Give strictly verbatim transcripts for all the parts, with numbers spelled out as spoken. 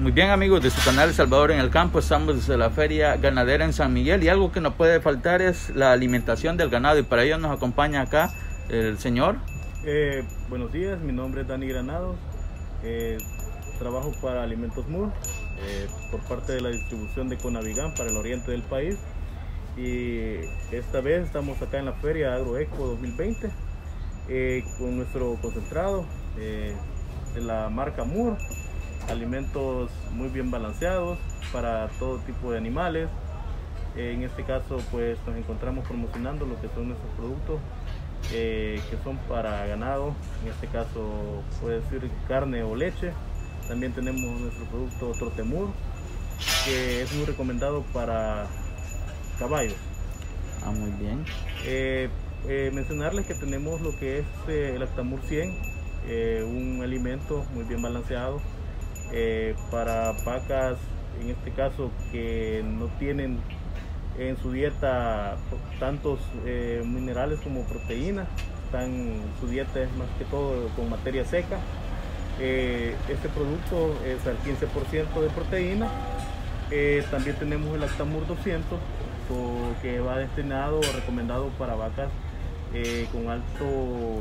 Muy bien, amigos de su canal El Salvador en el Campo, estamos desde la Feria Ganadera en San Miguel, y algo que nos puede faltar es la alimentación del ganado, y para ello nos acompaña acá el señor. Eh, buenos días, mi nombre es Dani Granados, eh, trabajo para Alimentos Mur, eh, por parte de la distribución de Conavigan para el oriente del país, y esta vez estamos acá en la Feria AgroEco dos mil veinte eh, con nuestro concentrado eh, de la marca Mor. Alimentos muy bien balanceados para todo tipo de animales. En este caso, pues nos encontramos promocionando lo que son nuestros productos eh, que son para ganado. En este caso puede decir carne o leche. También tenemos nuestro producto Trotemur, que es muy recomendado para caballos. Ah, muy bien. Eh, eh, mencionarles que tenemos lo que es eh, el Lactamur cien, eh, un alimento muy bien balanceado. Eh, para vacas, en este caso, que no tienen en su dieta tantos eh, minerales como proteínas, están, su dieta es más que todo con materia seca. Eh, este producto es al quince por ciento de proteína. Eh, también tenemos el Lactamur doscientos, que va destinado o recomendado para vacas eh, con alto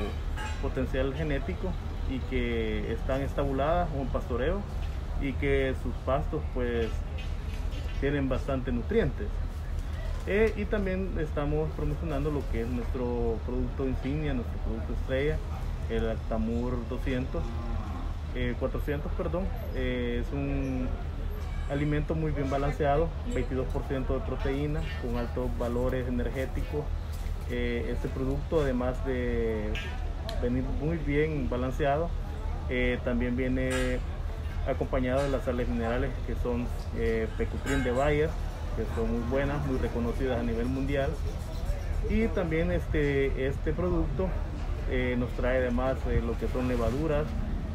potencial genético y que están estabuladas o en pastoreo, y que sus pastos pues tienen bastante nutrientes. Eh, y también estamos promocionando lo que es nuestro producto insignia, nuestro producto estrella, el Lactamur doscientos, eh, cuatrocientos, perdón. Eh, es un alimento muy bien balanceado, veintidós por ciento de proteína, con altos valores energéticos. Eh, este producto, además de venir muy bien balanceado, eh, también viene acompañado de las sales minerales que son eh, pecutrina de Bayer, que son muy buenas, muy reconocidas a nivel mundial. Y también este, este producto eh, nos trae además eh, lo que son levaduras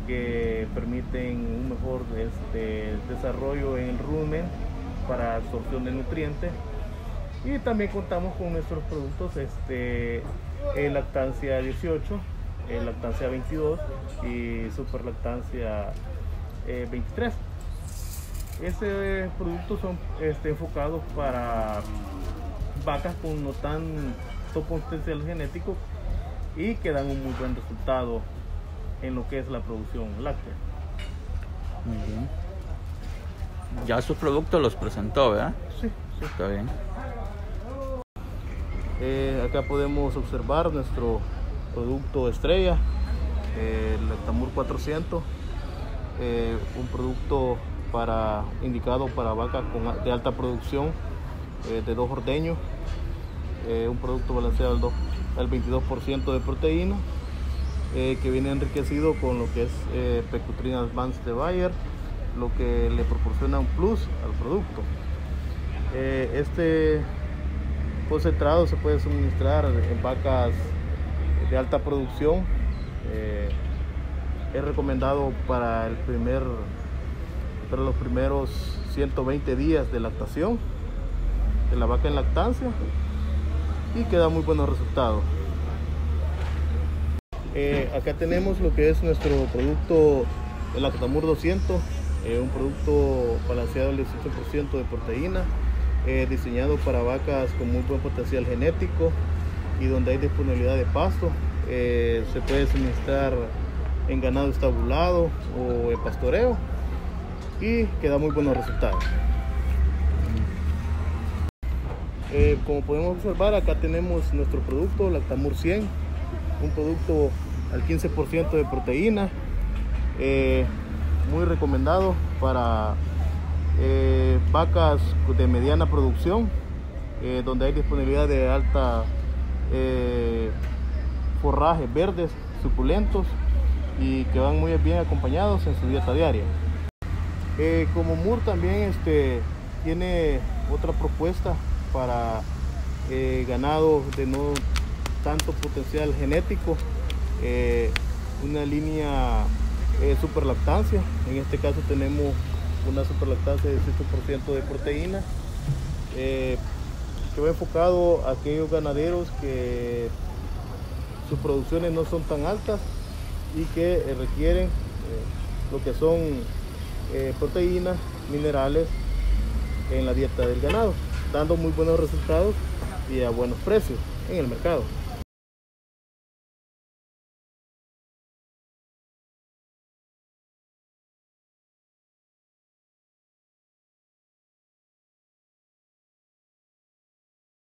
que permiten un mejor este, desarrollo en el rumen para absorción de nutrientes. Y también contamos con nuestros productos este, el lactancia dieciocho, el lactancia veintidós y superlactancia eh, veintitrés. Estos productos son este, enfocados para vacas con no tanto potencial genético y que dan un muy buen resultado en lo que es la producción láctea. Muy bien. Ya sus productos los presentó, ¿verdad? Sí, sí. Está bien. Eh, acá podemos observar nuestro producto estrella, eh, el Tamur cuatrocientos, eh, un producto para, indicado para vacas con, de alta producción, eh, de dos ordeños, eh, un producto balanceado al, do, al veintidós por ciento de proteína, eh, que viene enriquecido con lo que es eh, pecutrina advanced de Bayer, lo que le proporciona un plus al producto. Eh, este concentrado se puede suministrar en vacas de alta producción. Eh, es recomendado para el primer para los primeros ciento veinte días de lactación de la vaca en lactancia, y que da muy buenos resultados. Eh, acá tenemos lo que es nuestro producto el Lactamur doscientos, eh, un producto balanceado al dieciocho por ciento de proteína, eh, diseñado para vacas con muy buen potencial genético y donde hay disponibilidad de pasto. Eh, se puede suministrar en ganado estabulado o en pastoreo, y que da muy buenos resultados. Eh, como podemos observar, acá tenemos nuestro producto Lactamur cien, un producto al quince por ciento de proteína, eh, muy recomendado para eh, vacas de mediana producción, eh, donde hay disponibilidad de alta Eh, forrajes verdes suculentos, y que van muy bien acompañados en su dieta diaria. Eh, como Mor también este, tiene otra propuesta para eh, ganado de no tanto potencial genético, eh, una línea eh, superlactancia. En este caso tenemos una superlactancia de dieciocho por ciento de proteína, eh, que va enfocado a aquellos ganaderos que sus producciones no son tan altas y que requieren eh, lo que son eh, proteínas, minerales en la dieta del ganado, dando muy buenos resultados y a buenos precios en el mercado.